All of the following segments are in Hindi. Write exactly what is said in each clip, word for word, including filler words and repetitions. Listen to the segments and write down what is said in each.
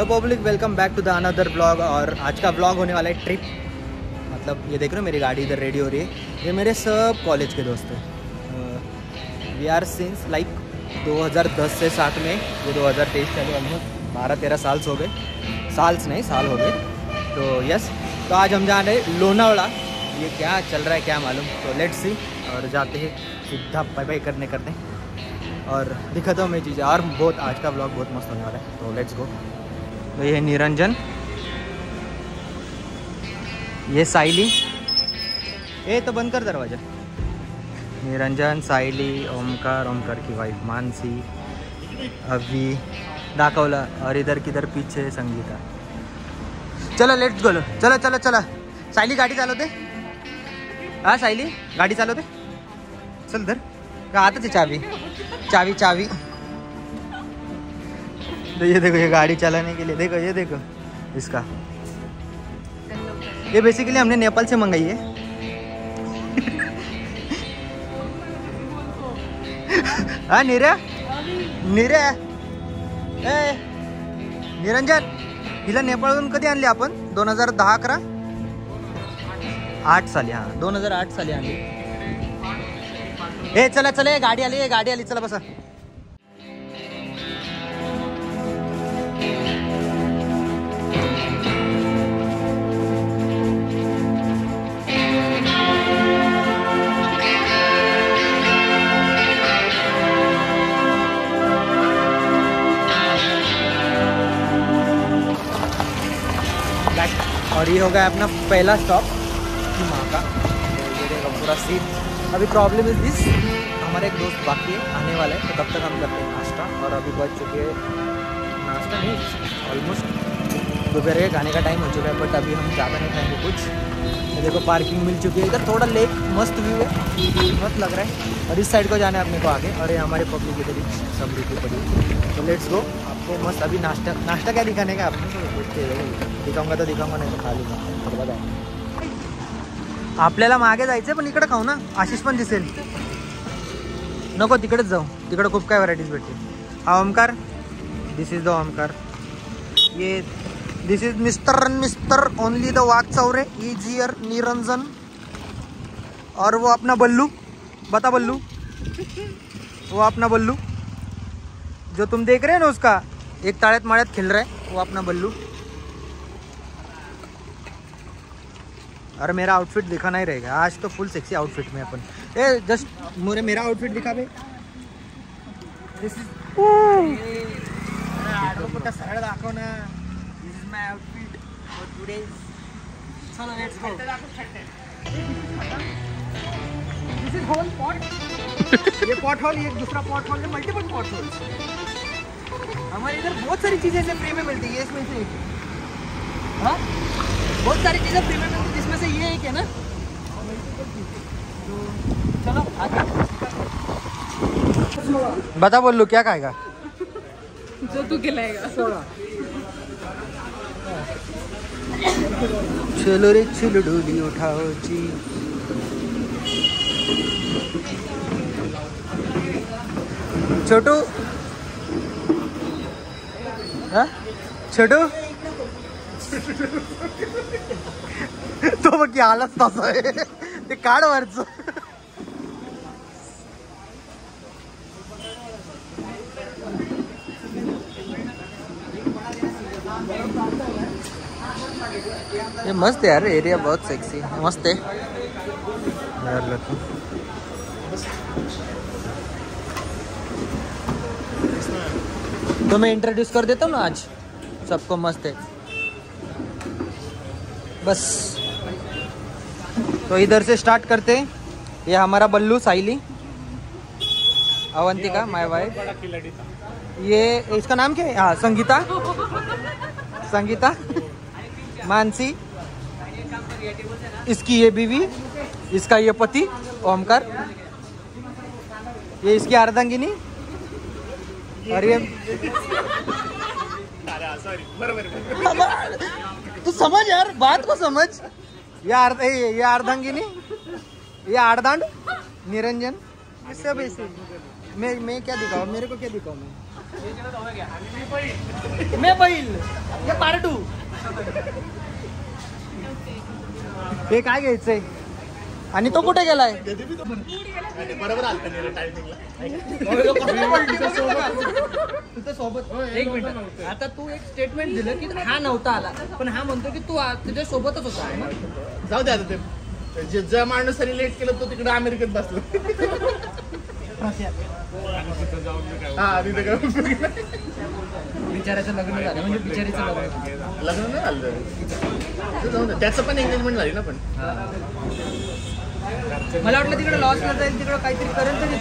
तो public welcome back to the another blog. और आज का ब्लॉग होने वाला है ट्रिप। मतलब ये देख रहे हो मेरी गाड़ी इधर रेडी हो रही है। ये मेरे सब कॉलेज के दोस्त हैं। वी आर सिंस लाइक दो हज़ार दस से साथ में, ये दो हज़ार तेईस चले, हमको बारह तेरह साल हो गए, साल्स नहीं साल हो गए। तो यस, तो आज हम जा रहे हैं लोनावाला। ये क्या चल रहा है क्या मालूम, तो लेट्स सी। और जाते हैं सीधा बाय बाय करने करने और दिखाता हूँ मैं चीज़ें। और बहुत आज का ब्लॉग बहुत मस्त होने वाला है, तो लेट्स गो। तो ये है निरंजन, ये सायली, ये तो बंद कर दरवाजा। निरंजन, सायली, ओमकार, ओमकार की वाइफ मानसी, अभी दाखवला, और इधर किधर पीछे संगीता। चलो लेट्स गो, चलो चलो चलो। सायली गाड़ी चालवते? हाँ सायली गाडी चालवते? चल धर, का आता है चाबी चाबी चाबी। तो ये देखो, ये गाड़ी चलाने के लिए देखो, ये देखो इसका, ये बेसिकली हमने नेपाल से मंगाई है। हाँ नीरा नीरा ए निरंजन, हिला नेपाळहून कधी आणली आपण? दोन हजार दहा अकरा आठ साली। हाँ दोन हजार आठ साली आणली। ए चला चला, गाडी आली गाडी आली, चला बसा। और ये होगा अपना पहला स्टॉप माँ का पूरा सीट। अभी प्रॉब्लम इज दिस, हमारे एक दोस्त बाकी है, आने वाला है, तो तब तक हम करते हैं नाश्ता। और अभी बच चुके हैं, नाश्ता नहीं ऑलमोस्ट दोपहर के खाने का टाइम हो चुका है, बट अभी हम ज़्यादा नहीं खाएंगे कुछ। देखो पार्किंग मिल चुकी है इधर, थोड़ा लेक मस्त व्यू है, मस्त लग रहा है। और इस साइड को जाना है अपने को आगे। और ये हमारे पब्लिक इधर ही सब रुकी पड़ी। तो लेट्स गो, आपको मस्त अभी नाश्ता नाश्ता क्या दिखाने का आपको दिखाऊंगा, तो दिखाऊंगा नहीं तो खा लूँगा। बताओ आपल्याला मागे जायचं, पण इकडे खाऊ ना, आशीष पण दिसेल। नको तिकडेच जाऊ, तिकडे खूप काय व्हरायटीज भेटते। हा Omkar, this is the Omkar, ये this is mister and mister only the Wagh Chaure easier Niranjan. और वो अपना बल्लू, बता बल्लू, वो अपना बल्लू जो तुम देख रहे हो ना, उसका एक ताळ्यात माळ्यात खेल रहा है वो अपना बल्लू। अरे मेरा आउटफिट दिखा नहीं रहेगा आज, तो फुल सेक्सी आउटफिट में अपन। ए जस्ट मुरे मेरा आउटफिट दिखा भाई। दिस इज आडवटा सरळ दाखव ना, this is my outfit for today. चलो let's go. This is hole pot, ये पॉट होल, ये दूसरा पॉट होल है, मल्टीपल पॉट होल। हमारे इधर बहुत सारी चीजें ऐसे फ्री में मिलती है, इसमें से एक। हां बहुत सारी चीज़ें फ्री में मिलती है, जिसमें से ये एक है ना। तो चलो आगे बता बोल लो क्या खाएगा। जो तू खिलाएगा। चलो रे चलो डोली उठाओ जी। छोटू, हाँ छोटू तो बघ की हालत तसं आहे ते काढ वरचं। ये मस्त यार, एरिया बहुत सेक्सी मस्त है यार। लोक तो मैं इंट्रोड्यूस कर देता हूँ ना आज सबको, मस्त है बस। तो इधर से स्टार्ट करते हैं। ये हमारा बल्लू, सायली, अवंतिका माय वाइफ, ये इसका नाम क्या है, हाँ संगीता, संगीता मानसी, इसकी ये बीवी, इसका ये पति ओमकार, ये इसकी अर्धांगिनी, और ये तू समझ यार बात को समझ। या अर्ध ये अर्धांगिनी, ये अर्धांड निरंजन, सब ऐसे। मैं मैं क्या दिखाऊँ, मेरे को क्या दिखाऊँ मैं। मैं बैल हे पार्टू हे काय घ्यायचंय आणि तो कुठे गेलाय बरोबर आलकनेला टाइमिंगला सोबत एक मिनिट आता तू एक स्टेटमेंट दिलं की हा नव्हता आला पण हा म्हणतो की तू तुझ्या सोबतच होता जाऊ दे आता ते जे ज्या माणसाने लेट केलं तो तिकडे अमेरिकेत बसला बिचाराचं लग्न झालं म्हणजे बिचारीचं लग्न लग्न नाही झालं त्याचं पण एंगेजमेंट झाली ना पण मला वाटलं तिकडे लॉसला जाईल तिकडे काहीतरी करेल तरी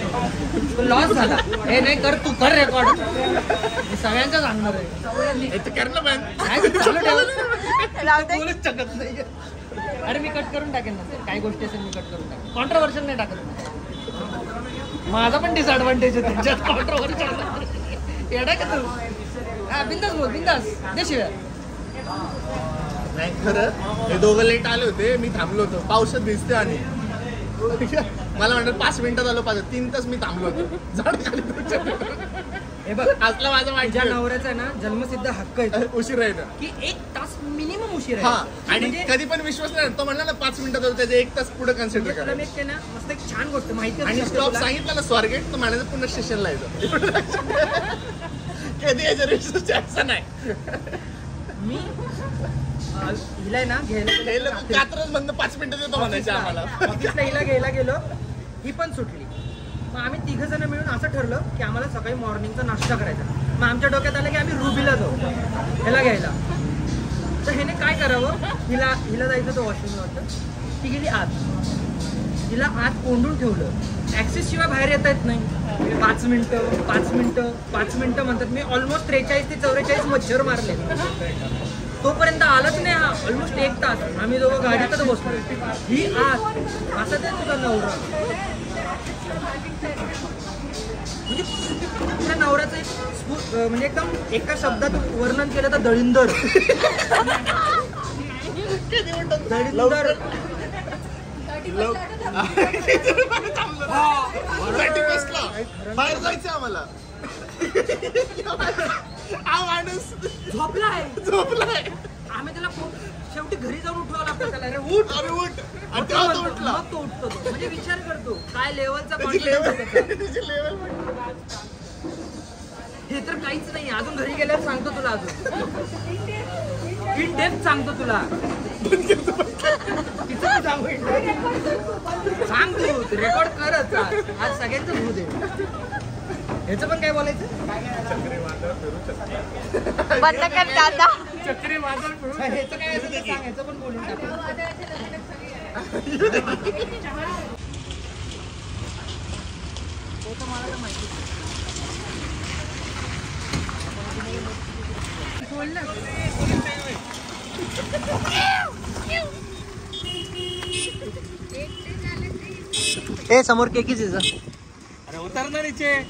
पण लॉस झाला हे नाही कर तू कर रेकॉर्ड मी सगळ्यांचं सांगणार आहे हे करणं पण काय चालू ठेवलं बोलूच शकत नाही अरे मी कट करून टाकेन ना काय गोष्टी असेल मी कट करून टाकेन कॉन्ट्रोवर्शियल नाही टाकत माझा पण डिसएडवांटेज आहे तुमच्यात कॉन्ट्रोवर्सी येडा का तू हा बिंदास बोल बिंदास देशिवाय नाही खरं हे दोघं लेट आले होते मी थांबलो होतो पावसात भिजते आणि मला वाटलं पाच मिनिटात आलो पाच तीन तास मी थांबलो होतो झाड खाली हे बघ आजला माझा माझ्या नवऱ्याचा आहे ना जन्मसिद्ध हक्क आहे उशीर आहे ना की एक तास मिनिमम उशीर आहे आणि कधी पण विश्वास नाही तो म्हणला ना पाच मिनिटात होतं त्याचे एक तास पुढे कन्सिडर करा ना मस्त एक छान गोष्ट माहिती आणि स्टॉप सांगितलं ना स्वारगेट तर म्हणायचं पुन्हा स्टेशनला यायचं कधी याच्या रिक्षा जायचं नाही मी हिला ना घ्यायला कात्रच बंद पाच मिनिटात येतो म्हणायचं आम्हाला ऑफिसला हिला घ्यायला गेलो ही पण सुटली मग आम्ही तिघ जण मिळून असं ठरलं की आम्हाला सकाळी मॉर्निंगचा नाश्ता करायचा मग आमच्या डोक्यात आलं की आम्ही रुबीला जाऊ ह्याला घ्यायला तर ह्याने काय करावं हिला हिला जायचं तर वॉशरूमला होतं ती गेली आत हिला आत कोंडून ठेवलं ॲक्सेस शिवाय बाहेर येता येत नाही पाच मिनटं पाच मिनटं पाच मिनटं म्हणतात मी ऑलमोस्ट त्रेचाळीस ते चौवेचाळीस मच्छर मारले तोपर्यंत आलाच नाही हा ऑलमोस्ट एक तास आम्ही दोघं गाडीतच बसलो ही आत असं ते तुझा नवरा म्हणजे त्या नवऱ्याचं एक म्हणजे एकदम एका शब्दात वर्णन केलं तर दळिंदर दळिंदर बाहेर जायचं आम्हाला हा माणूस झोपलाय झोपलाय आम्ही त्याला शेवटी घरी जाऊन उठवावं लागतं त्याला अरे उठ अरे उठ तो उठतो म्हणजे विचार करतो काय लेवलचा हे तर काहीच नाही अजून घरी गेल्यावर सांगतो तुला अजून इन डेप्थ सांगतो तुला सांग तू रेकॉर्ड करत आज सगळ्यांचं होऊ दे ह्याचं पण काय बोलायचं चक्रीवादळ म्हणून ह्याचं काय असं ते सांग ह्याचं पण बोलून टाक तो तर मला तर माहिती बोल ना ए समोर केकीच आहे अरे उतरणार इथे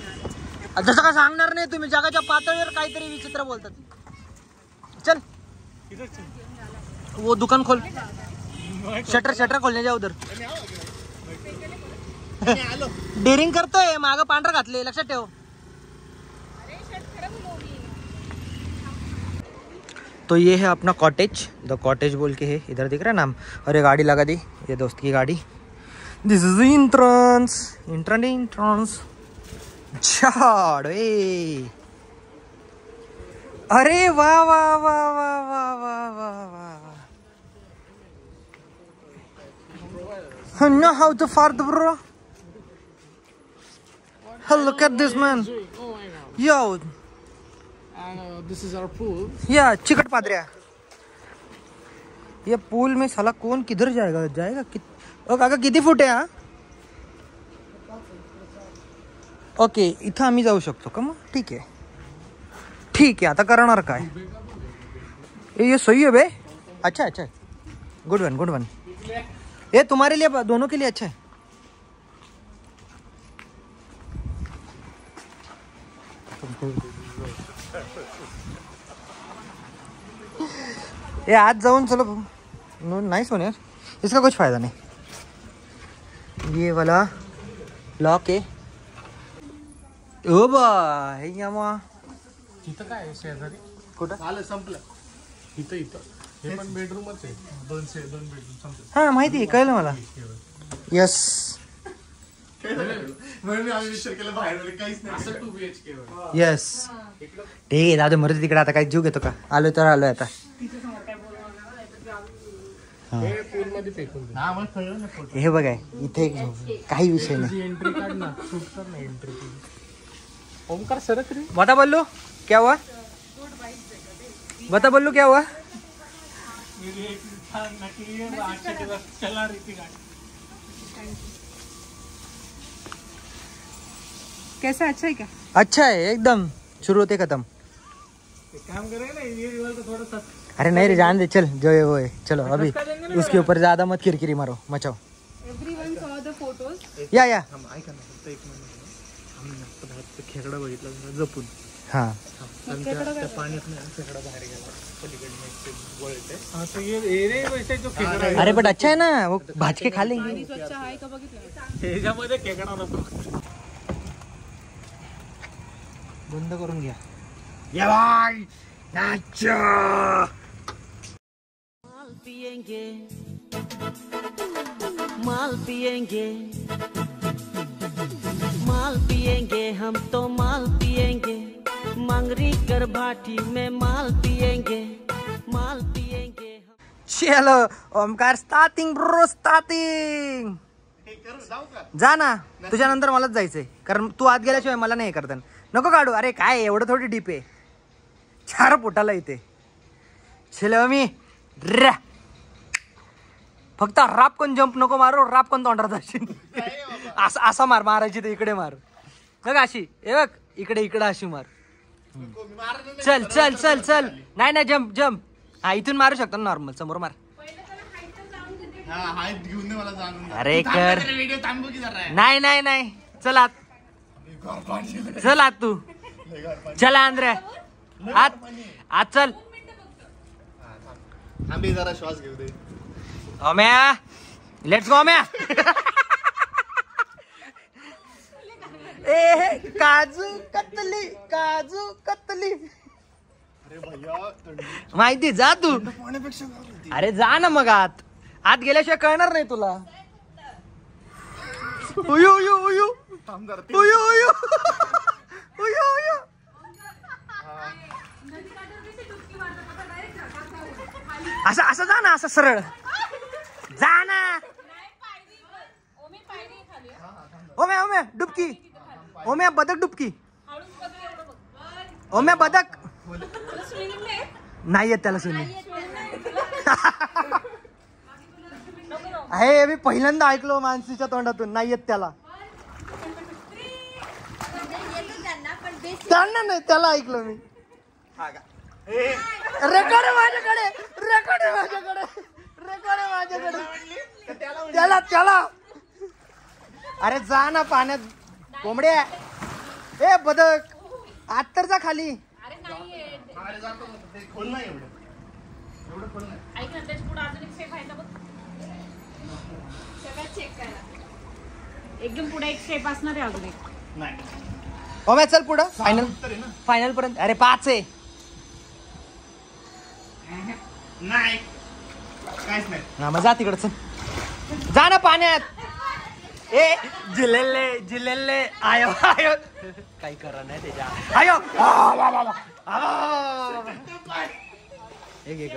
जसं काय सांगणार नाही तुम्ही जगाच्या पातळीवर काहीतरी विचित्र बोलतात चल वो दुकान खोल शटर शटर खोलने जाओ उधर डेरिंग करते है माग पांढरा घातले लक्षात ठेव तो ये है अपना कॉटेज द कॉटेज बोल के है इधर दिख रहा है नाम और ये गाड़ी लगा दी ये दोस्त की गाड़ी this is entrance entrance entrance झाड़ ए अरे वाह वाह वाह वाह वाह वाह वाह वाह I know how to fart, bro. Hey, look at this man. Yo. And uh, this is our pool. Yeah, चिकट पादरिया. ये पूल में साला कौन किधर जाएगा जाएगा कि... ओ काका किती फुट आहे हा ओके इथं आम्ही जाऊ शकतो का मग ठीक आहे ठीक है आता करणार काय ये सही है बे अच्छा अच्छा गुड वन गुड वन ये तुम्हारे लिए दोनों के लिए अच्छा है ये आज जाऊन चलो नहीं सोने यार इसका कुछ फायदा नहीं ये वाला लॉक है ओ बा इथं काय शेजारी कुठं आलं संपलं इथं इथं हे पण बेडरूमच आहे दोन से दोन बेडरूम संपलं हां माहिती आहे कळलं मला यस म्हणून मी आम्ही विचार केला बाहेर काहीच नाही असं टू बीएचके वर यस ते दादा मरते तिकडे आता काय जीव घेतो का आलो तर आलो आता तिथे समोर काय बोलणार हे पूल मध्ये फेकून दे हां मला कळलं ना फोटो हे बघा इथे काही विषय नाही एंट्री काढ ना शूट कर ना एंट्री ओमकार सरक रे बता बल्लू क्या हुआ बता बल्लू क्या हुआ चला रही थी कैसा अच्छा है क्या अच्छा है एकदम शुरू होते खत्म काम करे ना ये रिवाल तो थोड़ा सा अरे नहीं रे जान दे चल जो है वो है चलो अभी उसके ऊपर ज्यादा मत किरकिरी मारो मचाओ everyone saw the photos yeah yeah हम आई करना फक्त एक मिनिट खेकडा बघितला जपून हां त्या पाण्यात खेकडा बाहेर गेला पलीकडे नेक्स्ट गोळते हां तो ये एरे वैसे जो खेकडा है अरे बट अच्छा है ना वो भाज के खा लेंगे पाणी स्वच्छ आहे का बघितलं त्याच्यामध्ये खेकडा नको बंद करून घ्या ये भाई नाचो माल पिएंगे माल पिएंगे माल पिएंगे हम तो माल पिएंगे मंगरी कर भाटी में माल पिएंगे माल पिएंगे चलो ओमकार स्टार्टिंग ब्रो स्टार्टिंग जा ना तुझ्यानंतर मलाच जायचंय कारण तू आत गेल्याशिवाय मला नाही करता नको काढू अरे काय एवढं थोडी डीप आहे चार फुटाला इथे चलो मी फक्त राप कोण जंप नको मारो राप कोण तोंडात अशी असा असा मार मारायची तर इकडे मार बघ अशी हे बघ इकडे इकडे अशी मार चल चल चल चल नाही नाही जंप जंप हा इथून मारू शकतो नॉर्मल समोर मार अरे कर नाही नाही नाही चल आत चल आत तू चल आंद्रे आत आत चल आम्ही जरा श्वास घेऊ दे ओम्या लेट्स गो ओम्या ए काजू कतली काजू कतली अरे भैया माहिती जा तू अरे जा ना मग आत आत गेल्याशिवाय कळणार नाही तुला उयू उयू उयू उयू उयू उयू उयू असं असं जा ना असं सरळ जा ना ओमे ओमे डुबकी ओमे बदक डुबकी ओमे बदक नाही येत त्याला स्विमिंग अरे मी पहिल्यांदा ऐकलो मानसीच्या तोंडातून नाही येत त्याला त्यांना नाही त्याला ऐकलो मी रेकॉर्ड माझ्याकडे रेकॉर्ड माझ्याकडे रेकॉर्ड माझ्याकडे त्याला त्याला अरे जा ना पाण्यात कोंबड्या ए बदक आत तर जा खाली एकदम पुढे एक स्टेप असणार आहे अजून एक ओम्या चल पुढं फायनल फायनल पर्यंत अरे पाच आहे नाही काहीच नाही ना मग जा तिकडे चल जा ना पाण्यात ए जिलेले जिलेले आयो आयो काय करा नाही त्याच्या आयो एक एक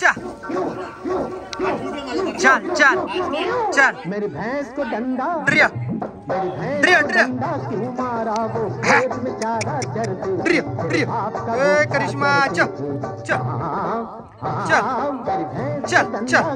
चल चल चल मेरी भैंस को डंडा ड्रिया ड्रिया ड्रिया ड्रिया ड्रिया ए करिश्मा चल चल चल चल चल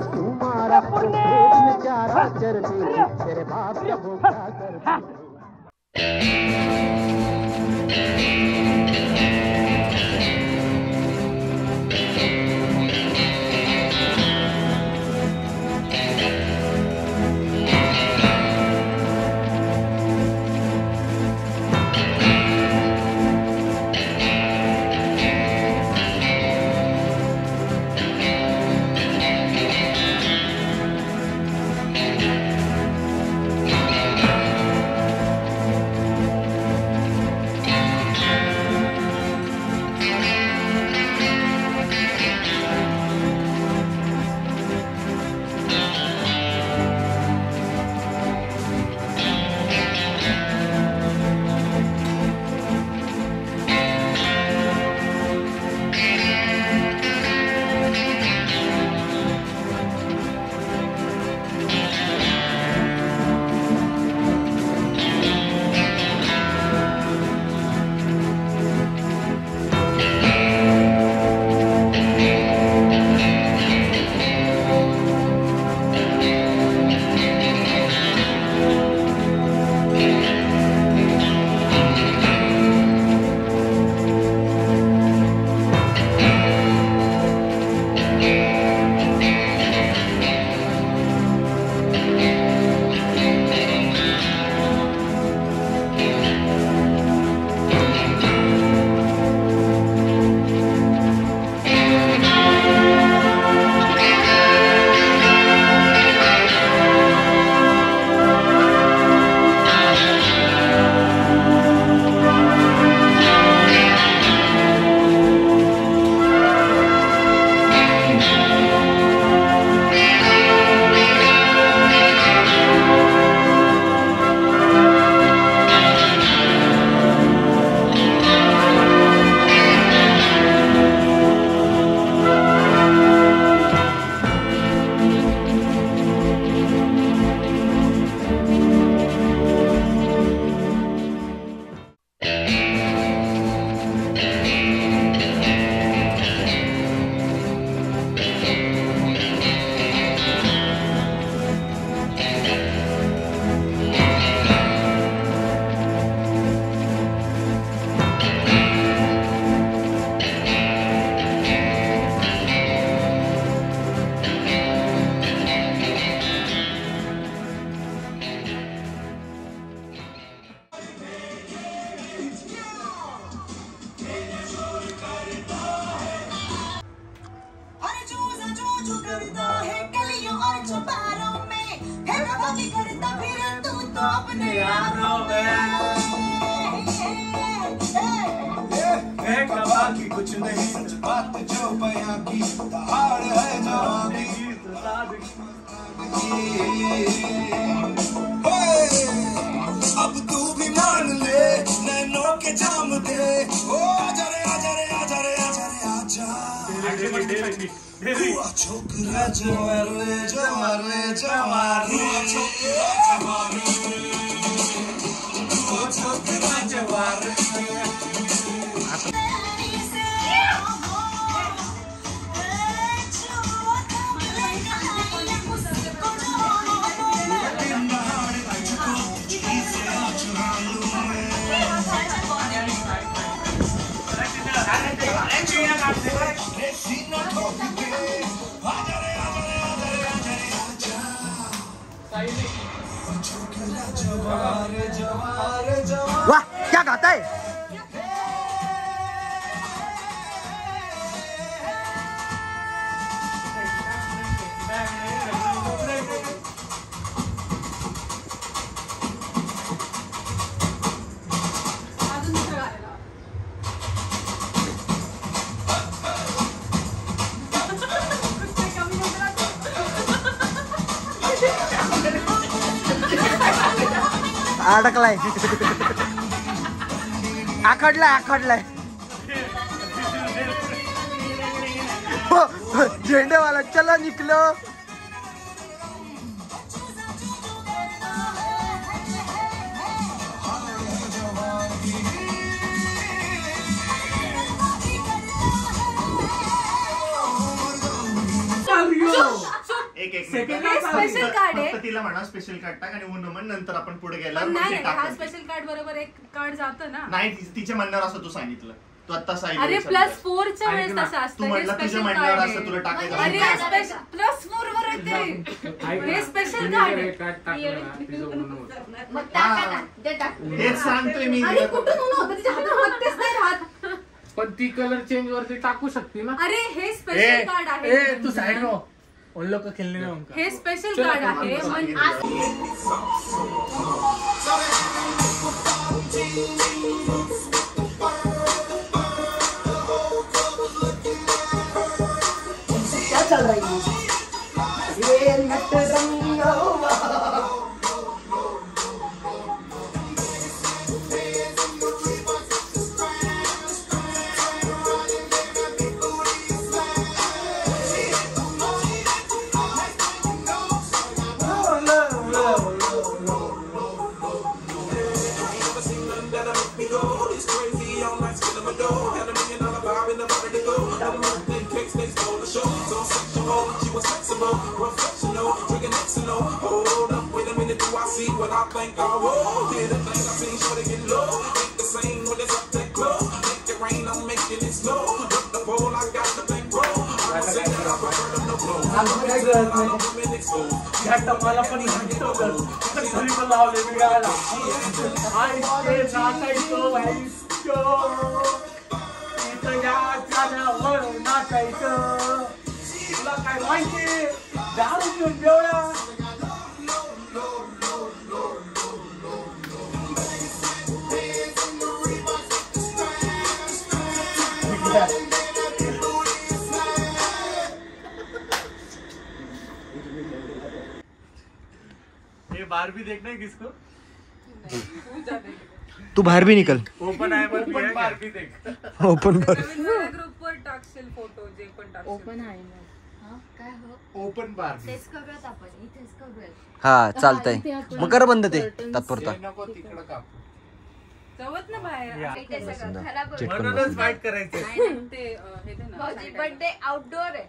बाकी कुछ नहीं बात जो बयां की हार है जवानी अब तू भी मान ले नैनों के जाम दे ओ आजा रे आजा रे आजा रे आजा रे आजा छोकरा जमारे जमारे जमारे छोकरा जमारे वाह क्या गाता है अडकलाय आखडलाय आखडलाय झेंडे वाला चलो निकलो स्पेशल कार्ड आहे तिला म्हणा स्पेशल कार्ड टाक आणि वनमन नंतर आपण पुढे गेला नाही हा स्पेशल कार्ड बरोबर एक कार्ड जातो ना नाही तिच्या म्हणणार असं तू सांगितलं तू आता सायली अरे प्लस चार च्या वेळेस असं असतं तू तिच्या म्हणणार असं तुला टाकायचं अरे प्लस चार वर येते हे स्पेशल कार्ड आहे कार्ड टाक तिचं वनमन होतं मग टाका ना दे टाक हे सांगतोय मी अरे कुठून होतं तिच्या हातात हातच नाही राहत पण ती कलर चेंज वरती टाकू शकते ना अरे हे स्पेशल कार्ड आहे ए तू सायली नो उन लोग का खेलने में उनका हे स्पेशल कार्ड आहे मन आज बाहर भी देखना है किसको तू बाहर भी निकल ओपन आय पर बाहर भी देख ओपन पर ग्रुप पर टाकशील फोटो जे पण टाकशील ओपन आय हां काय हो ओपन बार तेच करूयात आपण इथेच करूयात हां चालतंय मग कर बंद ते तात्पुरता नको तिकडे कापू जावत ना बाहेर इथे सगळं खराब म्हणूनच फाइट करायचं नाही ते हे ना भाऊजी बर्थडे आउटडोर आहे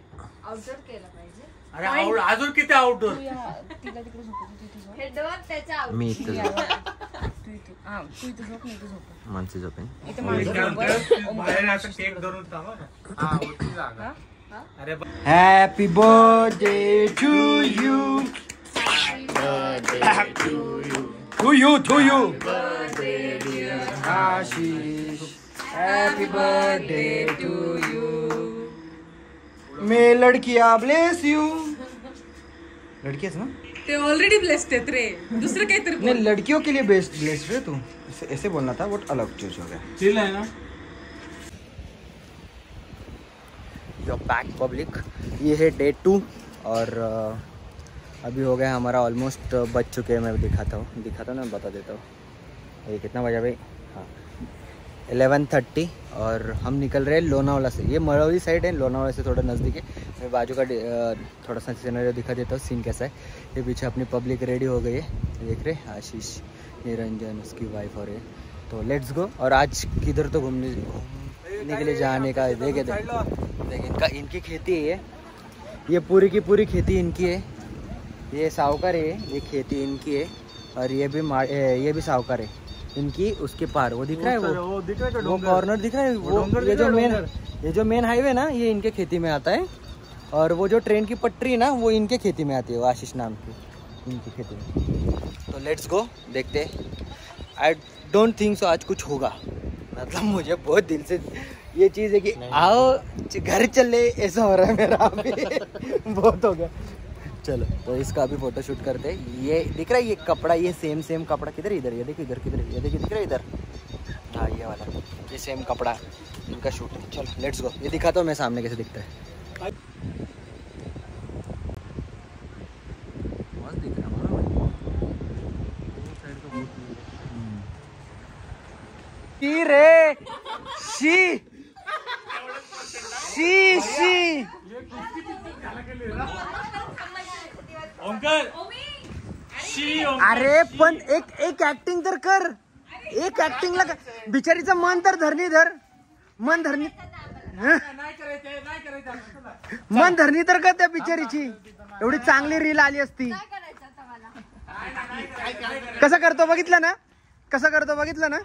आउटडोर केला पाहिजे अरे आउट अजून किती आउटडोर तिला तिकडे झोपतो तिथे हे डोर त्याचा आउट मी इथे तू इथे हां तू इथे झोप नाही तू झोप मानसी झोप आहे इथे मानसी बाहेर आता केक धरून थांबा हां उठी जागा हां अरे happy birthday to you happy birthday to you to you to you birthday dear Ashish happy birthday to you मैं लड़कियां ब्लेस यू लड़कियां ना ते ऑलरेडी ब्लेस्ड है तेरे दूसरा क्या तेरे नहीं लड़कियों के लिए बेस्ट ब्लेस्ड है तू ऐसे बोलना था बट अलग चूज हो गया चिल है ना जो पैक पब्लिक। ये है डे टू और अभी हो गया हमारा ऑलमोस्ट बच चुके हैं। मैं दिखाता हूँ दिखाता हूँ ना बता देता हूँ ये कितना बजा भाई। हाँ इलेवन थर्टी और हम निकल रहे हैं लोनावाला से। ये मरौली साइड है, लोनावाला से थोड़ा नज़दीक है। मैं बाजू का थोड़ा सा सीनरी दिखा देता हूँ सीन कैसा है। ये पीछे अपनी पब्लिक रेडी हो गई है, देख रहे आशीष, निरंजन, उसकी वाइफ और ये। तो लेट्स गो। और आज किधर तो घूमने घूमने के लिए जाने का देखे देख इनका इनकी खेती है। ये पूरी की पूरी खेती इनकी है। ये साहूकार है, ये खेती इनकी है और ये भी ये भी साहूकार है इनकी। उसके पार वो दिख रहा है, वो वो दिख रहा है वो कॉर्नर दिख रहा है वो। ये जो मेन ये जो मेन हाईवे ना ये इनके खेती में आता है और वो जो ट्रेन की पटरी ना वो इनके खेती में आती है, वो आशीष नाम की इनकी खेती में। तो लेट्स गो, देखते हैं। आई डोंट थिंक सो आज कुछ होगा, मतलब मुझे बहुत दिल से ये चीज़ है कि आओ घर चले, ऐसा हो रहा है मेरा भी बहुत हो गया। चलो तो इसका अभी फोटो शूट करते हैं। ये दिख रहा है ये कपड़ा, ये सेम सेम कपड़ा किधर इधर ये देखिए इधर किधर ये देखिए दिख रहा है इधर। हाँ ये वाला ये सेम कपड़ा इनका शूट है। चलो लेट्स गो। ये दिखाता हूँ मैं सामने कैसे दिखता है। मस्त दिख रहा है रे। शी शी शी ओमकार, अरे पण एक एक एक्टिंग तर कर, एक एक्टिंग लगा बिचारीचं मन तर धरणी धर मन धरणी मन धरणी तर कर त्या बिचारीची। एवढी चांगली रील आली असती। कसं करतो बघितलं ना, कसं करतो बघितलं ना।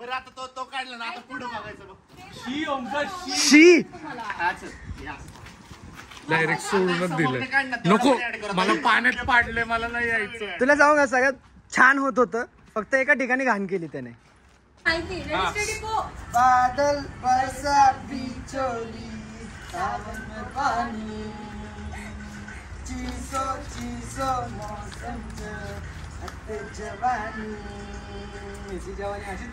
तो तो काढला ना आता पुढे बघायचं। शी डायरेक्ट सोडूनच दिलं, नको मला पाण्यात पाडले, मला नाही यायचं। तुला सांगू का सगळ्यात छान होत होतं, फक्त एका ठिकाणी घाण केली त्याने। बादल बरसा बिछोली सावन में पानी चीसो चीसो मौसम अते जवानी इसी जवानी अशी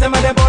se me